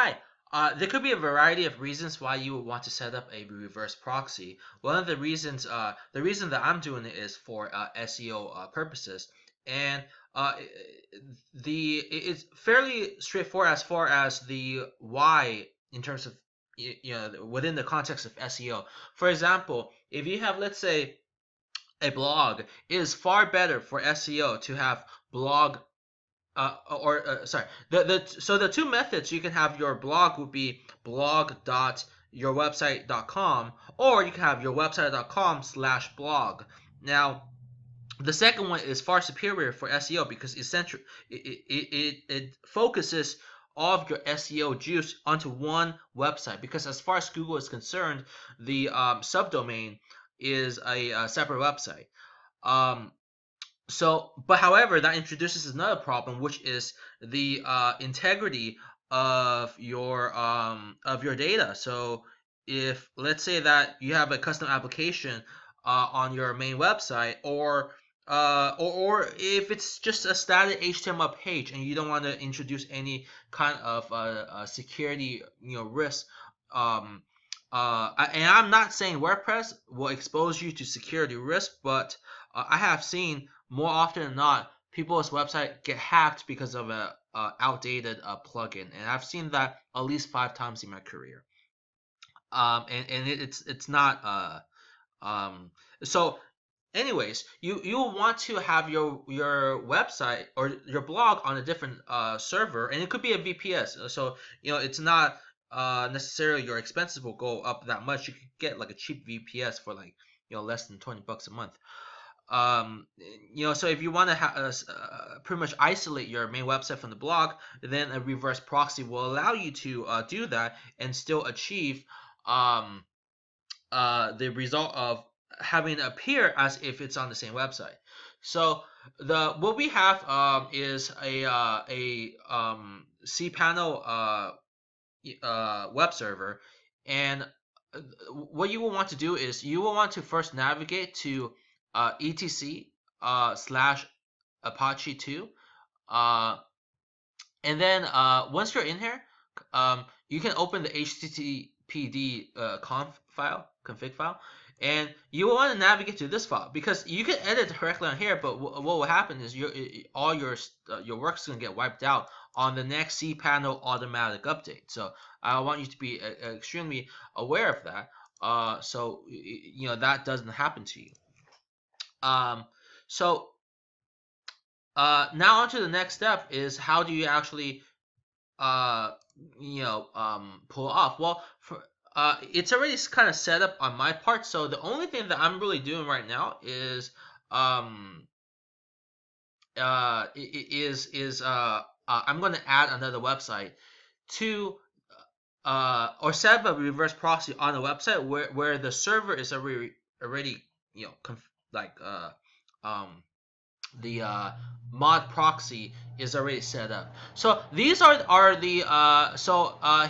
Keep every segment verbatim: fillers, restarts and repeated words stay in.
Hi. Uh, there could be a variety of reasons why you would want to set up a reverse proxy. One of the reasons, uh, the reason that I'm doing it is for uh, S E O uh, purposes, and uh, the it's fairly straightforward as far as the why in terms of, you know, within the context of S E O. For example, if you have, let's say, a blog, it is far better for S E O to have blog. Uh, or uh, sorry, the the so the two methods you can have your blog would be blog dot your website dot com, or you can have your website dot com slash blog. Now, the second one is far superior for S E O because essentially it it, it it focuses all of your S E O juice onto one website. Because as far as Google is concerned, the um, subdomain is a, a separate website. Um, So, but however, that introduces another problem, which is the uh, integrity of your um, of your data. So, if let's say that you have a custom application uh, on your main website, or, uh, or or if it's just a static H T M L page, and you don't want to introduce any kind of uh, uh, security, you know, risk. Um, uh, and I'm not saying WordPress will expose you to security risk, but uh, I have seen, more often than not, people's website get hacked because of a, a outdated uh, plugin, and I've seen that at least five times in my career. Um, and and it, it's it's not uh, um. So, anyways, you you want to have your your website or your blog on a different uh server, and it could be a V P S. So, you know, it's not uh necessarily your expenses will go up that much. You could get like a cheap V P S for like, you know, less than twenty bucks a month. Um, you know, so if you want to ha uh, pretty much isolate your main website from the blog, then a reverse proxy will allow you to uh, do that and still achieve um, uh, the result of having it appear as if it's on the same website. So the what we have um, is a uh, a um, cPanel uh, uh, web server, and what you will want to do is you will want to first navigate to Uh, etc uh, slash Apache two, uh, and then uh, once you're in here, um, you can open the H T T P D uh, conf file, config file, and you will want to navigate to this file because you can edit directly on here. But what will happen is your all your uh, your work's gonna get wiped out on the next cPanel automatic update. So I want you to be uh, extremely aware of that, uh, so you know that doesn't happen to you. Um, so, uh, now onto the next step is how do you actually, uh, you know, um, pull off? Well, for, uh, it's already kind of set up on my part. So the only thing that I'm really doing right now is, um, uh, is, is, uh, uh I'm going to add another website to, uh, or set up a reverse proxy on a website where, where the server is already, already, you know, configured. Like uh, um, the uh, mod proxy is already set up. So these are are the uh, so uh,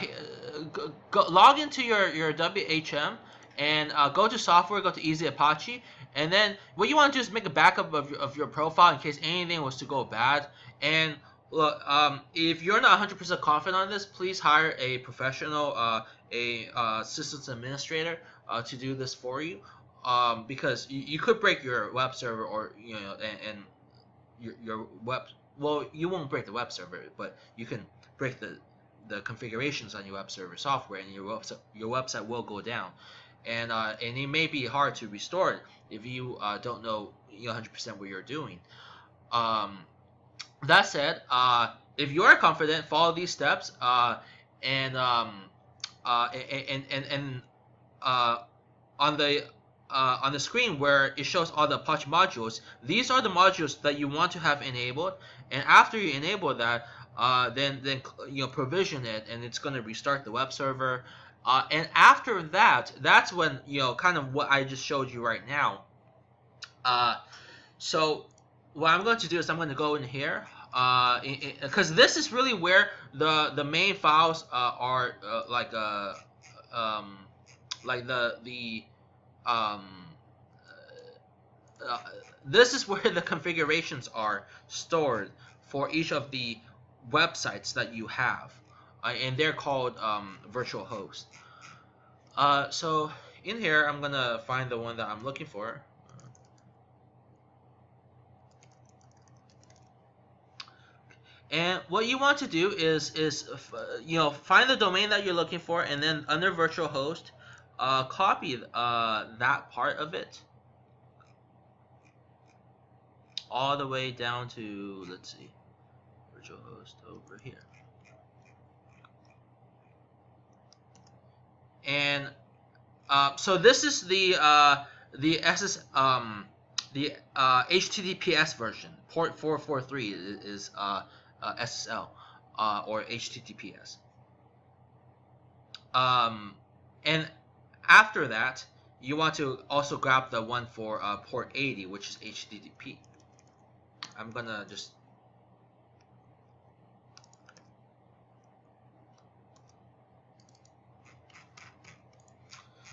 go, go, log into your your W H M and uh, go to software, go to Easy Apache, and then what you want to do is make a backup of your, of your profile in case anything was to go bad. And look, um, if you're not one hundred percent confident on this, please hire a professional, uh, a uh, systems administrator uh, to do this for you. Um, because you, you could break your web server, or you know, and, and your, your web. Well, you won't break the web server, but you can break the the configurations on your web server software, and your website your website will go down, and uh, and it may be hard to restore it if you uh, don't know one hundred percent what you're doing. Um, that said, uh, if you are confident, follow these steps, uh, and um, uh, and and and uh, on the Uh, on the screen where it shows all the Apache modules, these are the modules that you want to have enabled. And after you enable that, uh, then then you know, provision it, and it's going to restart the web server. Uh, and after that, that's when, you know, kind of what I just showed you right now. Uh, so what I'm going to do is I'm going to go in here because uh, this is really where the the main files uh, are uh, like uh, um, like the the Um, uh, this is where the configurations are stored for each of the websites that you have. uh, and they're called um, virtual hosts. Uh, so in here, I'm gonna find the one that I'm looking for. And what you want to do is, is you know, find the domain that you're looking for, and then under virtual host, uh, copy uh, that part of it all the way down to, let's see, virtual host over here. And uh, so this is the uh, the S S, um, the uh, H T T P S version. Port four forty-three is uh, uh, S S L uh, or H T T P S. Um, and after that, you want to also grab the one for uh, port eighty, which is H T T P. I'm gonna just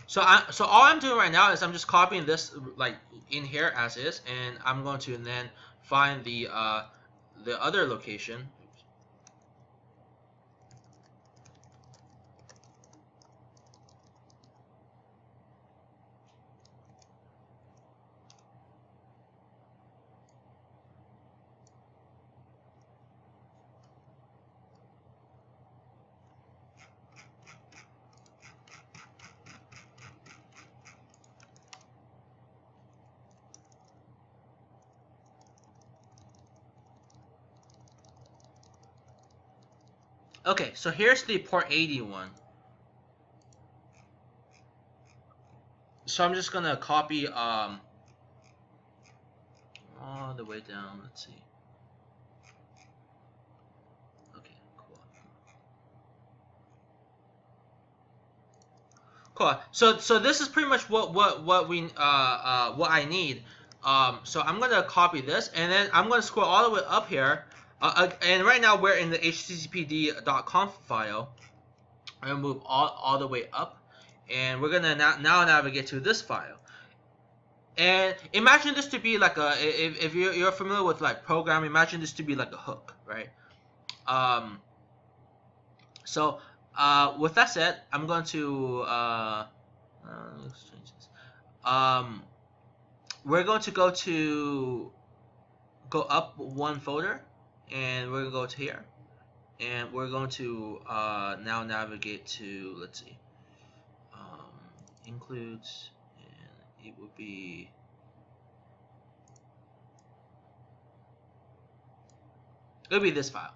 So, I, so all I'm doing right now is I'm just copying this like in here as is, and I'm going to then find the uh, the other location. Okay, so here's the port eighty one. So I'm just gonna copy um all the way down. Let's see. Okay, cool. Cool. So so this is pretty much what what what we uh, uh what I need. Um, so I'm gonna copy this, and then I'm gonna scroll all the way up here. Uh, and right now we're in the H T T P D dot conf file. I'm gonna move all, all the way up, and we're gonna na now navigate to this file. And imagine this to be like a, if, if you're, you're familiar with like program, imagine this to be like a hook, right? Um, so uh, with that said, I'm going to uh, uh, let's change this. Um, we're going to go to go up one folder. And we're gonna go to here, and we're going to uh, now navigate to, let's see, um, includes, and it would be it would be this file.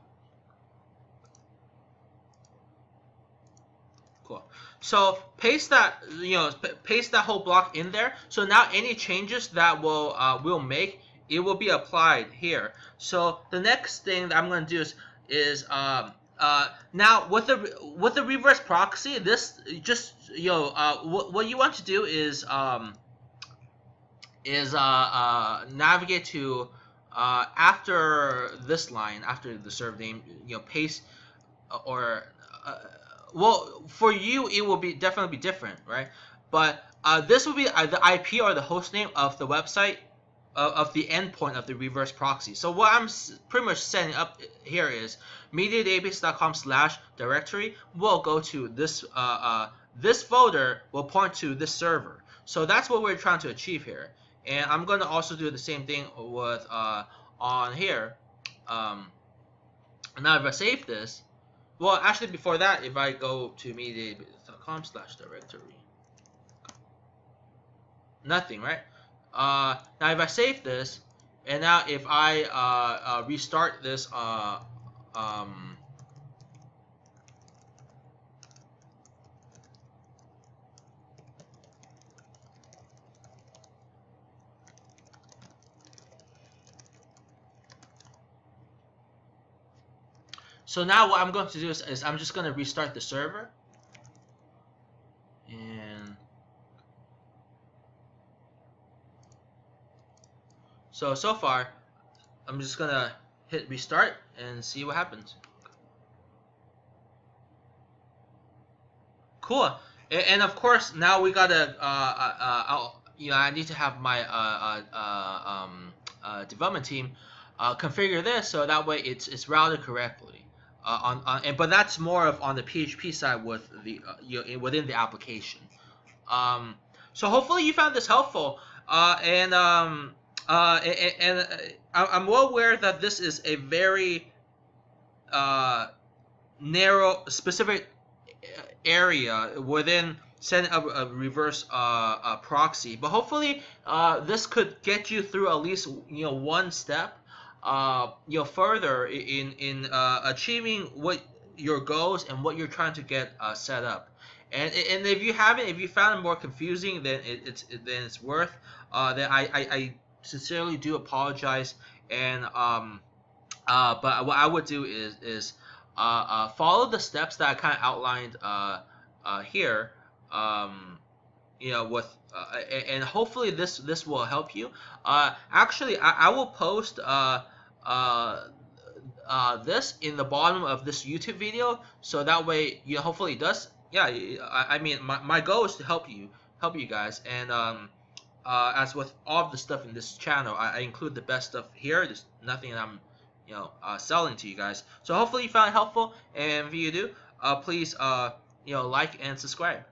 Cool. So paste that, you know, paste that whole block in there. So now any changes that will uh, we'll make, it will be applied here. So the next thing that I'm going to do is, is um, uh, now with the with the reverse proxy, this just you know uh, what what you want to do is um, is uh, uh, navigate to uh, after this line, after the server name, you know, paste or uh, well, for you it will be definitely be different, right? But uh, this will be the I P or the host name of the website, of the endpoint of the reverse proxy. So what I'm pretty much setting up here is media database dot com slash directory will go to this uh, uh, this folder will point to this server. So that's what we're trying to achieve here. And I'm going to also do the same thing with uh, on here. Um, now if I save this, well actually before that, if I go to media database dot com slash directory, nothing, right? Uh, now if I save this, and now if I uh, uh, restart this uh, um, so now what I'm going to do is, is I'm just going to restart the server. So, so far, I'm just gonna hit restart and see what happens. Cool. And, and of course, now we gotta, uh, uh, uh, you know, I need to have my uh, uh, um, uh, development team uh, configure this so that way it's, it's routed correctly. Uh, on, on and but that's more of on the P H P side with the uh, you know, within the application. Um, so hopefully you found this helpful. Uh, and um, uh, and, and I'm well aware that this is a very uh, narrow, specific area within setting up a reverse uh, a proxy. But hopefully uh, this could get you through at least you know one step. Uh, you know, further in in uh, achieving what your goals and what you're trying to get uh, set up, and and if you haven't, if you found it more confusing than it, it's than it's worth, uh, then I, I I sincerely do apologize. And um, uh, but what I would do is is uh, uh follow the steps that I kind of outlined uh, uh here, um, you know, with. Uh, and hopefully this this will help you. Uh, actually, I, I will post uh, uh, uh, this in the bottom of this YouTube video, so that way you know, hopefully it does. Yeah, I, I mean my, my goal is to help you help you guys. And um, uh, as with all of the stuff in this channel, I, I include the best stuff here. There's nothing that I'm you know uh, selling to you guys. So hopefully you found it helpful, and if you do, uh, please uh, you know like and subscribe.